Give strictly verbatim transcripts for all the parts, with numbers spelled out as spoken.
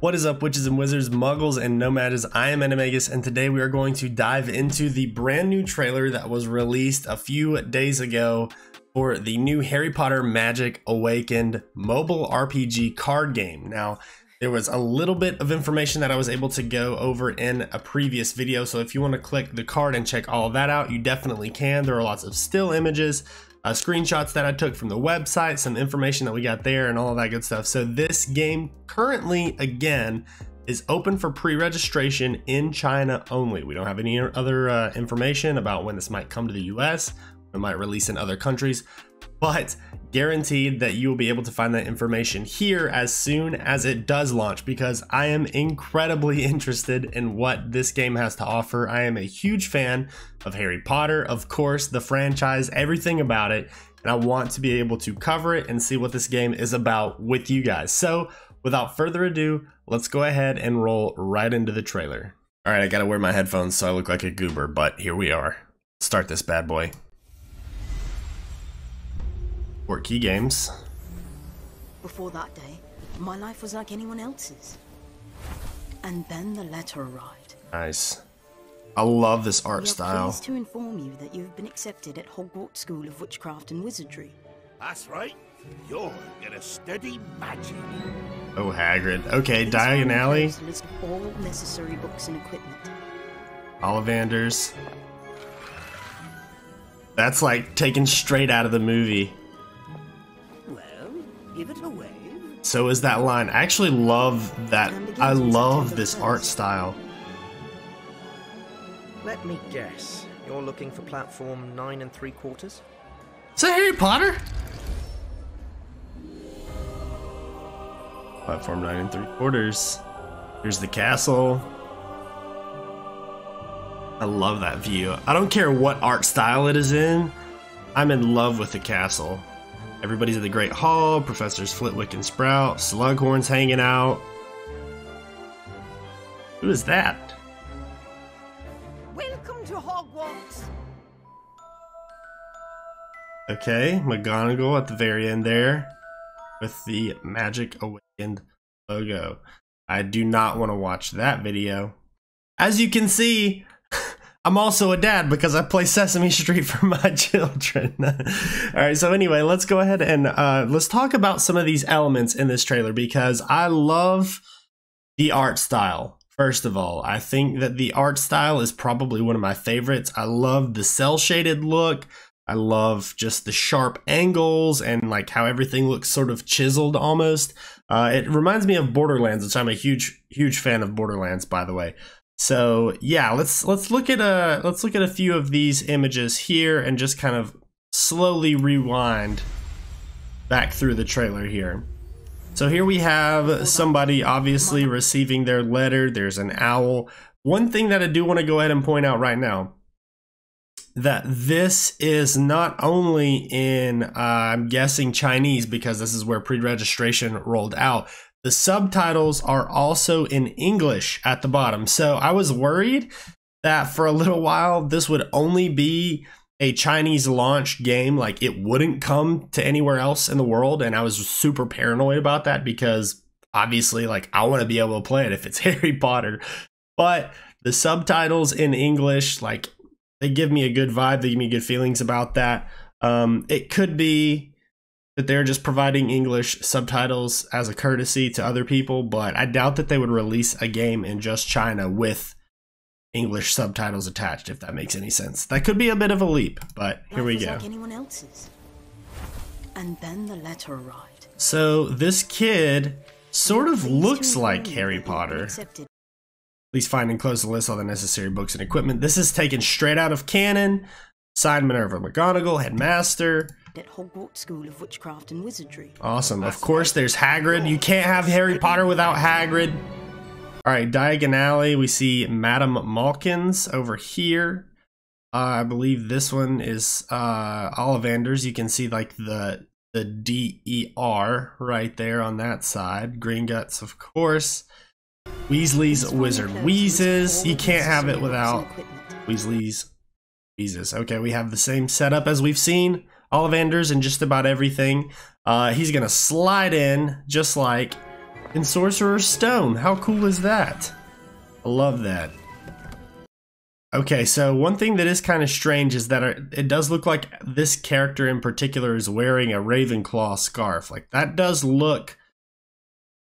What is up, witches and wizards, muggles and nomads? I am Animagus, and today we are going to dive into the brand new trailer that was released a few days ago for the new Harry Potter Magic Awakened mobile R P G card game. Now, there was a little bit of information that I was able to go over in a previous video, so if you want to click the card and check all of that out, you definitely can. There are lots of still images, Uh, screenshots that I took from the website, some information that we got there, and all of that good stuff. So this game currently, again, is open for pre-registration in China only. We don't have any other uh, information about when this might come to the U S. It might release in other countries, but guaranteed that you will be able to find that information here as soon as it does launch, because I am incredibly interested in what this game has to offer. I am a huge fan of Harry Potter, of course, the franchise, everything about it, and I want to be able to cover it and see what this game is about with you guys. So without further ado, let's go ahead and roll right into the trailer. All right, I gotta wear my headphones so I look like a goober, but here we are. Let's start this bad boy. Portkey Games. Before that day, my life was like anyone else's. And then the letter arrived. Nice. I love this art we style. I'm pleased to inform you that you've been accepted at Hogwarts School of Witchcraft and Wizardry. That's right. You're gonna study magic. Oh, Hagrid. Okay, Diagon Alley. A list of all necessary books and equipment. Ollivanders. That's like taken straight out of the movie. Give it away. So is that line. I actually love that. I love this art style. Let me guess. You're looking for platform nine and three quarters? Is that Harry Potter? Platform nine and three quarters. Here's the castle. I love that view. I don't care what art style it is in. I'm in love with the castle. Everybody's at the Great Hall, Professors Flitwick and Sprout, Slughorn's hanging out. Who is that? Welcome to Hogwarts. Okay, McGonagall at the very end there with the Magic Awakened logo. I do not want to watch that video. As you can see, I'm also a dad because I play Sesame Street for my children. All right, so anyway, let's go ahead and uh, let's talk about some of these elements in this trailer, because I love the art style. First of all, I think that the art style is probably one of my favorites. I love the cell shaded look. I love just the sharp angles and like how everything looks sort of chiseled almost. Uh, it reminds me of Borderlands, which I'm a huge, huge fan of Borderlands, by the way. So yeah, let's let's look at a let's look at a few of these images here and just kind of slowly rewind back through the trailer here. So here we have somebody obviously receiving their letter. There's an owl. One thing that I do want to go ahead and point out right now, that this is not only in uh, I'm guessing Chinese, because this is where pre-registration rolled out. The subtitles are also in English at the bottom. So I was worried that for a little while this would only be a Chinese launch game, like it wouldn't come to anywhere else in the world. And I was super paranoid about that, because obviously like I want to be able to play it if it's Harry Potter. But the subtitles in English, like they give me a good vibe. They give me good feelings about that. Um, it could be that they're just providing English subtitles as a courtesy to other people, but I doubt that they would release a game in just China with English subtitles attached, if that makes any sense. That could be a bit of a leap, but here we go. Like anyone else's. And then the letter arrived. So this kid sort of looks like Harry Potter. Please find and close the list, all the necessary books and equipment. This is taken straight out of canon. Signed, Minerva McGonagall, headmaster at Hogwarts School of Witchcraft and Wizardry. Awesome. Of course, there's Hagrid. You can't have Harry Potter without Hagrid. All right, Diagon Alley. We see Madame Malkins over here. Uh, I believe this one is uh, Ollivanders. You can see like the the D E R right there on that side. Green Guts, of course. Weasley's Wizard Wheezes. You can't have it without Weasley's Wheezes. Okay, we have the same setup as we've seen. Ollivanders and just about everything. Uh, he's gonna slide in just like and Sorcerer's Stone. How cool is that? I love that. Okay, so one thing that is kind of strange is that it does look like this character in particular is wearing a Ravenclaw scarf. Like, that does look,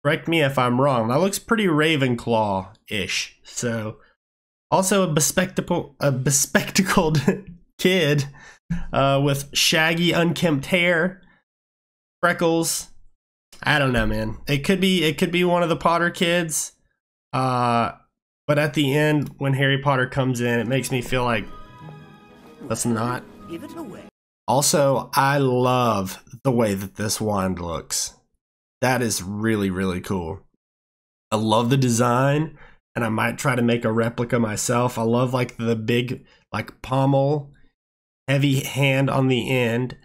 correct me if I'm wrong, that looks pretty Ravenclaw-ish. So, also a bespectacle, a bespectacled kid uh, with shaggy, unkempt hair, freckles. I don't know, man. It could be, it could be one of the Potter kids. Uh... But at the end, when Harry Potter comes in, it makes me feel like that's not. Give it away. Also, I love the way that this wand looks. That is really, really cool. I love the design, and I might try to make a replica myself. I love like the big, like pommel, heavy hand on the end,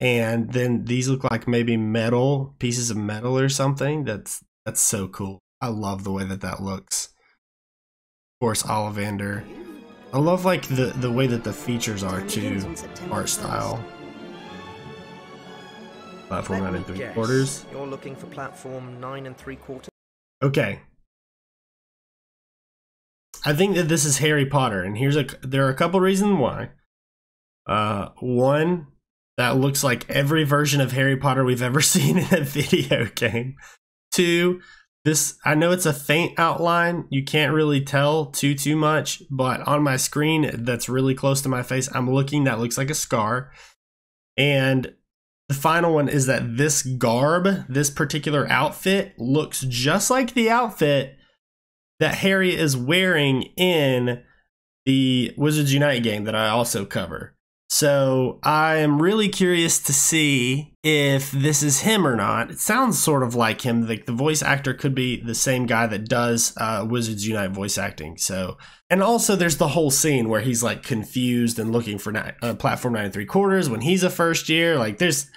and then these look like maybe metal, pieces of metal or something. That's that's so cool. I love the way that that looks. Of course, Ollivander. I love like the the way that the features are too, art style. Platform nine and three quarters. You're looking for platform nine and three quarters. Okay. I think that this is Harry Potter, and here's a there are a couple reasons why. Uh, one, that looks like every version of Harry Potter we've ever seen in a video game. Two. This, I know it's a faint outline, you can't really tell too too much, but on my screen that's really close to my face, I'm looking, that looks like a scar. And the final one is that this garb, this particular outfit, looks just like the outfit that Harry is wearing in the Wizards Unite game that I also cover. So I am really curious to see if this is him or not. It sounds sort of like him. Like the, the voice actor could be the same guy that does uh, Wizards Unite voice acting. So, and also there's the whole scene where he's like confused and looking for nine, uh, platform nine and three quarters when he's a first year. Like there's,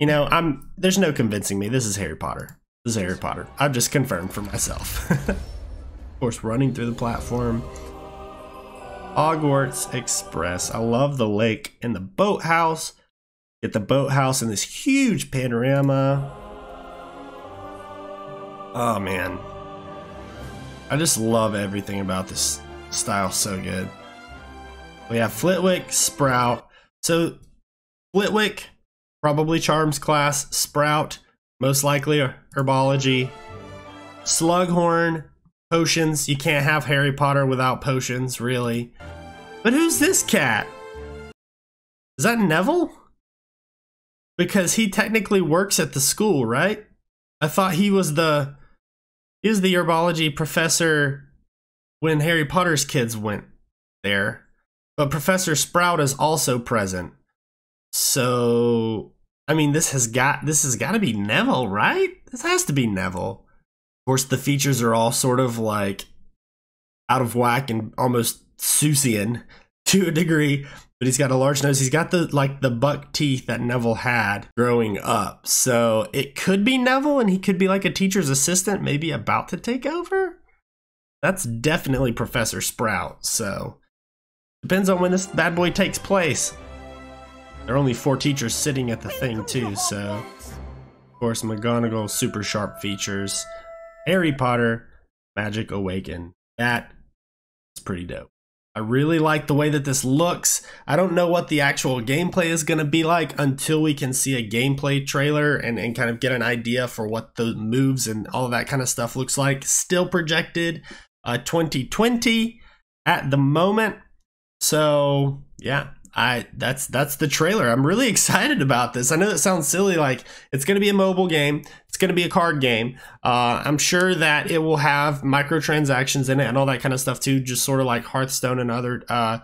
you know, I'm there's no convincing me. This is Harry Potter. This is Harry Potter. I've just confirmed for myself. Of course, running through the platform. Hogwarts Express. I love the lake and the boathouse. Get the boathouse in this huge panorama. Oh man, I just love everything about this style. So good. We have Flitwick, Sprout. So Flitwick, probably Charms class. Sprout, most likely Herbology. Slughorn, potions. You can't have Harry Potter without potions, really. But who's this cat? Is that Neville? Because he technically works at the school, right? I thought he was the he was the herbology professor when Harry Potter's kids went there. But Professor Sprout is also present. So I mean this has got this has gotta be Neville, right? This has to be Neville. Of course the features are all sort of like out of whack and almost Susian to a degree. But he's got a large nose. He's got the like the buck teeth that Neville had growing up. So it could be Neville, and he could be like a teacher's assistant, maybe about to take over. That's definitely Professor Sprout. So depends on when this bad boy takes place. There are only four teachers sitting at the thing too. So of course, McGonagall, super sharp features. Harry Potter, Magic Awakened. That is pretty dope. I really like the way that this looks. I don't know what the actual gameplay is going to be like until we can see a gameplay trailer and, and kind of get an idea for what the moves and all of that kind of stuff looks like. Still projected uh, twenty twenty at the moment. So yeah, I that's that's the trailer. I'm really excited about this. I know that sounds silly, like it's going to be a mobile game. It's going to be a card game. Uh, I'm sure that it will have microtransactions in it and all that kind of stuff too, just sort of like Hearthstone and other uh,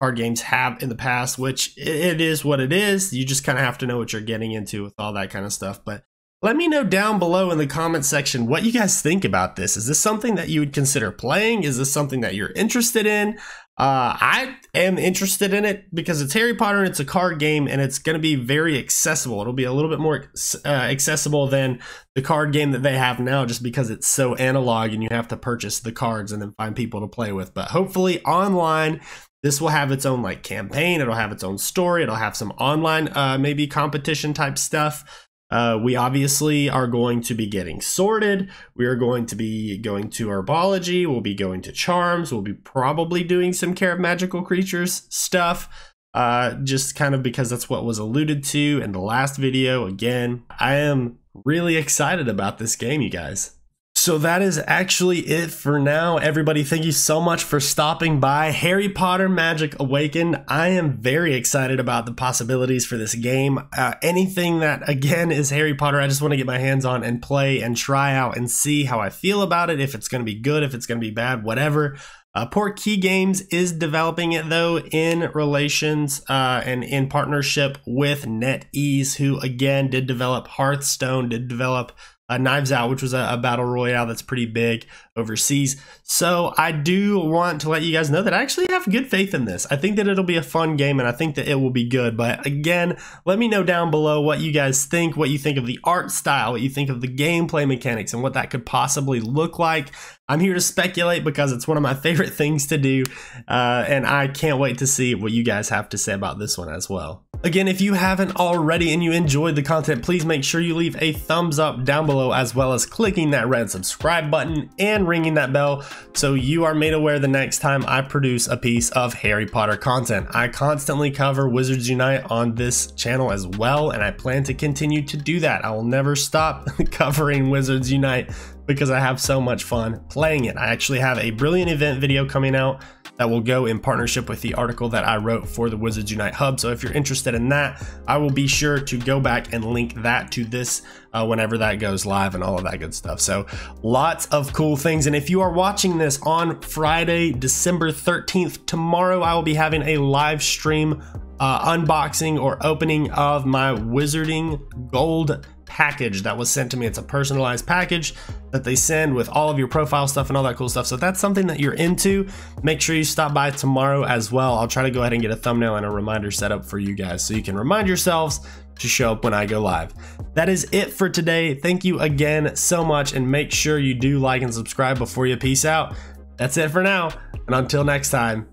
card games have in the past, which it is what it is. You just kind of have to know what you're getting into with all that kind of stuff. But let me know down below in the comment section what you guys think about this. Is this something that you would consider playing? Is this something that you're interested in? Uh, I am interested in it because it's Harry Potter and it's a card game and it's going to be very accessible. It'll be a little bit more uh, accessible than the card game that they have now just because it's so analog and you have to purchase the cards and then find people to play with. But hopefully online, this will have its own like campaign. It'll have its own story. It'll have some online uh, maybe competition type stuff. Uh, we obviously are going to be getting sorted. We are going to be going to herbology. We'll be going to charms. We'll be probably doing some care of magical creatures stuff. Uh, just kind of because that's what was alluded to in the last video. Again, I am really excited about this game, you guys. So that is actually it for now. Everybody, thank you so much for stopping by. Harry Potter Magic Awakened. I am very excited about the possibilities for this game. Uh, anything that, again, is Harry Potter, I just want to get my hands on and play and try out and see how I feel about it, if it's going to be good, if it's going to be bad, whatever. Uh, Portkey Games is developing it, though, in relations uh, and in partnership with NetEase, who, again, did develop Hearthstone, did develop Uh, Knives Out, which was a, a battle royale that's pretty big overseas. So I do want to let you guys know that I actually have good faith in this. I think that it'll be a fun game, and I think that it will be good. But again, let me know down below what you guys think, what you think of the art style, what you think of the gameplay mechanics, and what that could possibly look like. I'm here to speculate because it's one of my favorite things to do, uh, and I can't wait to see what you guys have to say about this one as well. Again, if you haven't already and you enjoyed the content, please make sure you leave a thumbs up down below, as well as clicking that red subscribe button and ringing that bell so you are made aware the next time I produce a piece of Harry Potter content. I constantly cover Wizards Unite on this channel as well, and I plan to continue to do that. I will never stop covering Wizards Unite because I have so much fun playing it. I actually have a brilliant event video coming out that will go in partnership with the article that I wrote for the Wizards Unite Hub. So if you're interested in that, I will be sure to go back and link that to this uh, whenever that goes live and all of that good stuff. So lots of cool things. And if you are watching this on Friday, December thirteenth, tomorrow, I will be having a live stream uh, unboxing or opening of my Wizarding Gold package that was sent to me. It's a personalized package that they send with all of your profile stuff and all that cool stuff. So if that's something that you're into, make sure you stop by tomorrow as well. I'll try to go ahead and get a thumbnail and a reminder set up for you guys so you can remind yourselves to show up when I go live. That is it for today. Thank you again so much, and make sure you do like and subscribe before you peace out. That's it for now, and until next time,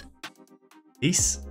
peace.